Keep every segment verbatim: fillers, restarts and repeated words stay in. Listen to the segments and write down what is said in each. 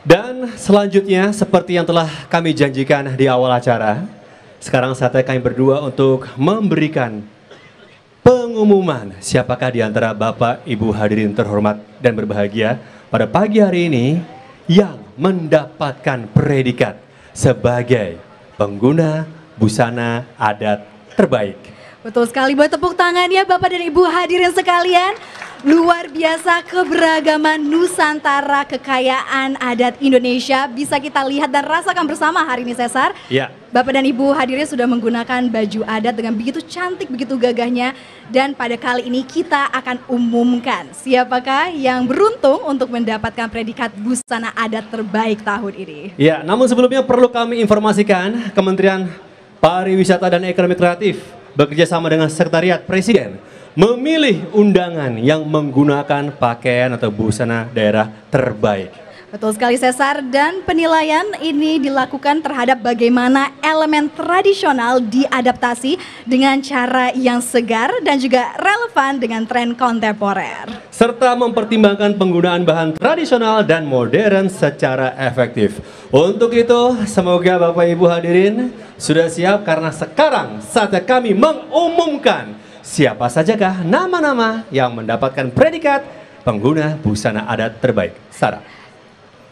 Dan selanjutnya seperti yang telah kami janjikan di awal acara, sekarang saatnya kami berdua untuk memberikan pengumuman siapakah di antara Bapak Ibu hadirin terhormat dan berbahagia pada pagi hari ini yang mendapatkan predikat sebagai pengguna busana adat terbaik. Betul sekali, buat tepuk tangannya Bapak dan Ibu hadirin sekalian. Luar biasa keberagaman Nusantara, kekayaan adat Indonesia bisa kita lihat dan rasakan bersama hari ini, Cesar. Ya. Bapak dan Ibu hadirnya sudah menggunakan baju adat dengan begitu cantik, begitu gagahnya. Dan pada kali ini kita akan umumkan siapakah yang beruntung untuk mendapatkan predikat busana adat terbaik tahun ini. Ya, namun sebelumnya perlu kami informasikan Kementerian Pariwisata dan Ekonomi Kreatif bekerjasama dengan Sekretariat Presiden memilih undangan yang menggunakan pakaian atau busana daerah terbaik. Betul sekali Cesar, dan penilaian ini dilakukan terhadap bagaimana elemen tradisional diadaptasi dengan cara yang segar dan juga relevan dengan tren kontemporer. Serta mempertimbangkan penggunaan bahan tradisional dan modern secara efektif. Untuk itu semoga Bapak Ibu hadirin sudah siap karena sekarang saatnya kami mengumumkan siapa sajakah nama-nama yang mendapatkan predikat pengguna busana adat terbaik. Sarah.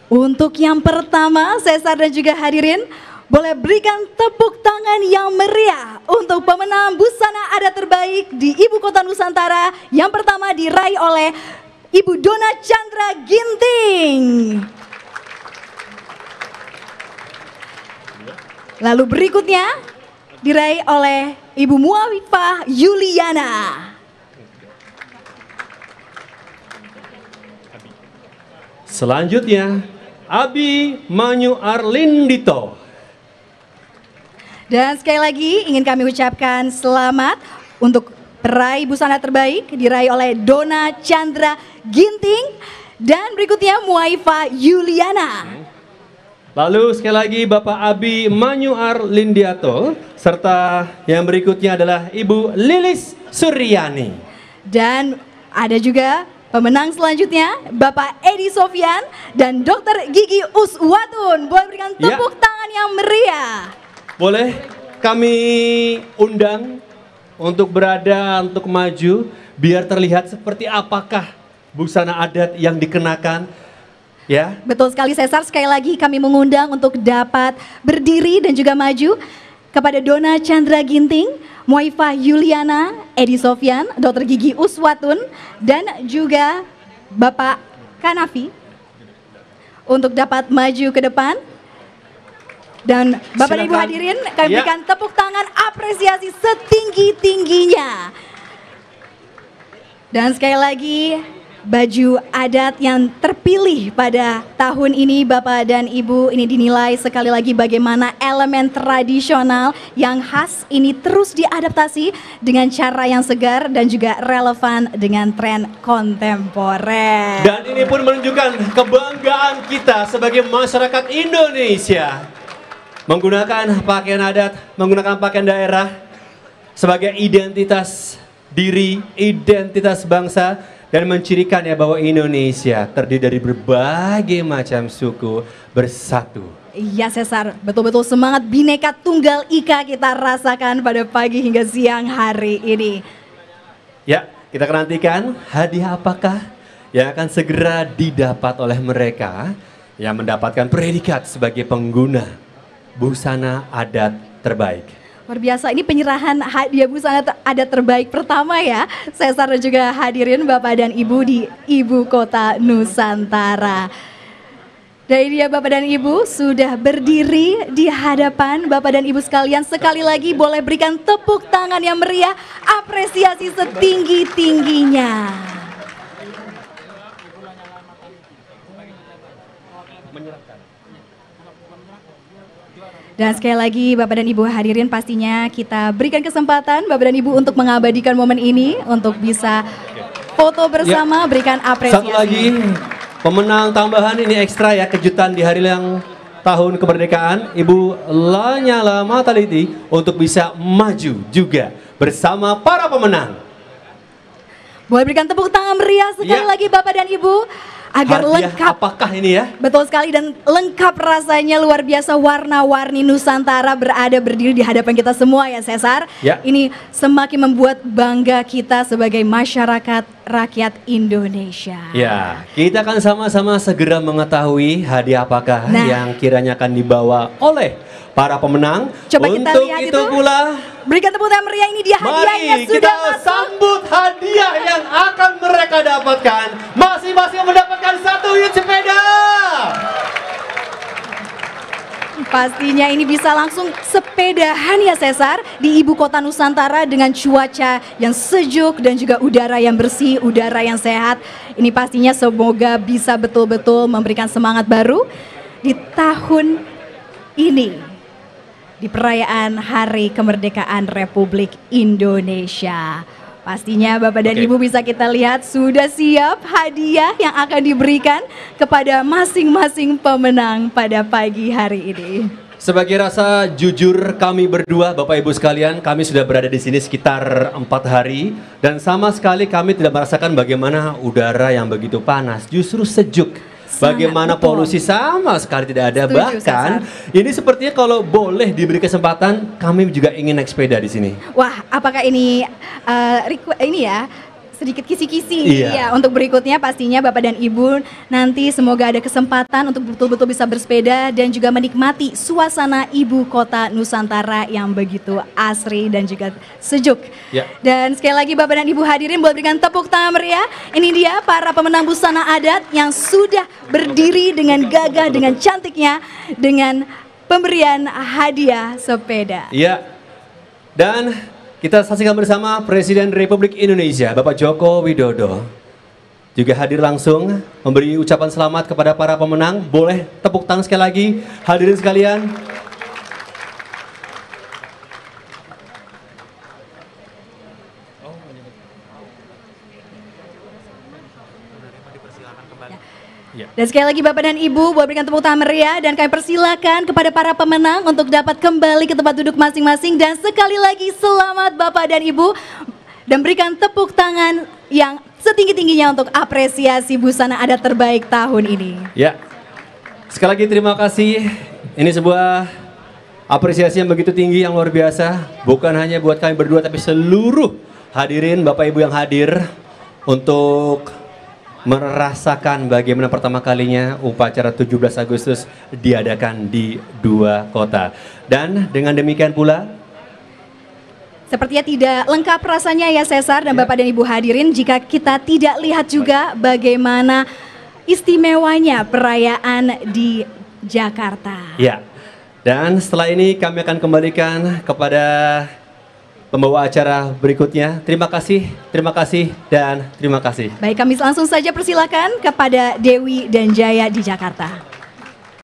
Untuk yang pertama, Cesar dan juga hadirin boleh berikan tepuk tangan yang meriah untuk pemenang busana adat terbaik di Ibu Kota Nusantara yang pertama diraih oleh Ibu Donna Chandra Ginting. Lalu berikutnya diraih oleh Ibu Muaiffah Yuliana. Selanjutnya, Abi Manyu Arliandito. Dan sekali lagi ingin kami ucapkan selamat untuk peraih busana terbaik diraih oleh Donna Chandra Ginting. Dan berikutnya Muaiffah Yuliana. Lalu sekali lagi Bapak Abi Manyu Arliandito, serta yang berikutnya adalah Ibu Lilis Suryani. Dan ada juga pemenang selanjutnya Bapak Edi Sofyan dan Dokter Gigi Uswatun. Boleh berikan tepuk ya. tangan yang meriah. Boleh kami undang untuk berada, untuk maju, biar terlihat seperti apakah busana adat yang dikenakan. Ya. Betul sekali Cesar, sekali lagi kami mengundang untuk dapat berdiri dan juga maju kepada Donna Chandra Ginting, Muaiffah Yuliana, Edi Sofyan, Dokter Gigi Uswatun, dan juga Bapak Kanafi untuk dapat maju ke depan. Dan Bapak Silakan. Ibu hadirin kami ya. berikan tepuk tangan apresiasi setinggi-tingginya. Dan sekali lagi baju adat yang terpilih pada tahun ini Bapak dan Ibu, ini dinilai sekali lagi bagaimana elemen tradisional yang khas ini terus diadaptasi dengan cara yang segar dan juga relevan dengan tren kontemporer. Dan ini pun menunjukkan kebanggaan kita sebagai masyarakat Indonesia menggunakan pakaian adat, menggunakan pakaian daerah sebagai identitas diri, identitas bangsa. Dan mencirikan ya bahwa Indonesia terdiri dari berbagai macam suku bersatu. Iya Cesar, betul-betul semangat Bhinneka Tunggal Ika kita rasakan pada pagi hingga siang hari ini. Ya, kita akan nantikan hadiah apakah yang akan segera didapat oleh mereka yang mendapatkan predikat sebagai pengguna busana adat terbaik. Luar biasa, ini penyerahan hadiah busana adat terbaik pertama ya, Cesar dan juga hadirin Bapak dan Ibu di Ibu Kota Nusantara. Dan ini ya Bapak dan Ibu sudah berdiri di hadapan Bapak dan Ibu sekalian. Sekali lagi boleh berikan tepuk tangan yang meriah, apresiasi setinggi-tingginya. Dan sekali lagi Bapak dan Ibu hadirin pastinya kita berikan kesempatan Bapak dan Ibu untuk mengabadikan momen ini untuk bisa foto bersama ya. Berikan apresiasi. Satu lagi pemenang tambahan ini ekstra ya, kejutan di hari yang tahun kemerdekaan Ibu Lanyala Mataliti untuk bisa maju juga bersama para pemenang. Boleh berikan tepuk tangan meriah sekali ya. lagi Bapak dan Ibu. agar hadiah lengkap. Apakah ini ya? Betul sekali, dan lengkap rasanya, luar biasa, warna-warni Nusantara berada berdiri di hadapan kita semua ya Cesar. Ya. Ini semakin membuat bangga kita sebagai masyarakat rakyat Indonesia. Ya, kita akan sama-sama segera mengetahui hadiah apakah nah. yang kiranya akan dibawa oleh para pemenang. Coba kita untuk lihat itu, itu pula, berikan tepuk tangan meriah, ini dia hadiahnya. Mari sudah kita masuk. Sambut hadiah yang akan mereka dapatkan. Masing-masing mendapatkan satu unit sepeda. Pastinya ini bisa langsung sepedahan ya Cesar di Ibu Kota Nusantara dengan cuaca yang sejuk dan juga udara yang bersih, udara yang sehat. Ini pastinya semoga bisa betul-betul memberikan semangat baru di tahun ini, di perayaan Hari Kemerdekaan Republik Indonesia. Pastinya Bapak dan Oke. Ibu bisa kita lihat sudah siap hadiah yang akan diberikan kepada masing-masing pemenang pada pagi hari ini. Sebagai rasa jujur kami berdua, Bapak Ibu sekalian, kami sudah berada di sini sekitar empat hari dan sama sekali kami tidak merasakan bagaimana udara yang begitu panas, justru sejuk. Bagaimana Sangat polusi betul. sama sekali tidak ada. Setuju, bahkan Cesar. Ini sepertinya kalau boleh diberi kesempatan kami juga ingin naik sepeda di sini. Wah, apakah ini uh, ini ya sedikit kisi-kisi iya. ya untuk berikutnya pastinya Bapak dan Ibu nanti semoga ada kesempatan untuk betul-betul bisa bersepeda dan juga menikmati suasana Ibu Kota Nusantara yang begitu asri dan juga sejuk. Ya. Dan sekali lagi Bapak dan Ibu hadirin boleh berikan tepuk tangan meriah. Ini dia para pemenang busana adat yang sudah berdiri dengan gagah, dengan cantiknya, dengan pemberian hadiah sepeda. Iya. Dan kita saksikan bersama Presiden Republik Indonesia, Bapak Joko Widodo, juga hadir langsung memberi ucapan selamat kepada para pemenang. Boleh tepuk tangan sekali lagi, hadirin sekalian. Dan sekali lagi Bapak dan Ibu boleh berikan tepuk tangan meriah dan kami persilakan kepada para pemenang untuk dapat kembali ke tempat duduk masing-masing. Dan sekali lagi selamat Bapak dan Ibu, dan berikan tepuk tangan yang setinggi-tingginya untuk apresiasi busana adat terbaik tahun ini. Ya, sekali lagi terima kasih, ini sebuah apresiasi yang begitu tinggi, yang luar biasa. Bukan hanya buat kami berdua tapi seluruh hadirin Bapak Ibu yang hadir untuk merasakan bagaimana pertama kalinya upacara tujuh belas Agustus diadakan di dua kota. Dan dengan demikian pula, sepertinya tidak lengkap rasanya ya Cesar dan ya. Bapak dan Ibu hadirin jika kita tidak lihat juga bagaimana istimewanya perayaan di Jakarta. Ya. Dan setelah ini kami akan kembalikan kepada pembawa acara berikutnya. Terima kasih, terima kasih, dan terima kasih. Baik, kami langsung saja persilakan kepada Dewi dan Jaya di Jakarta.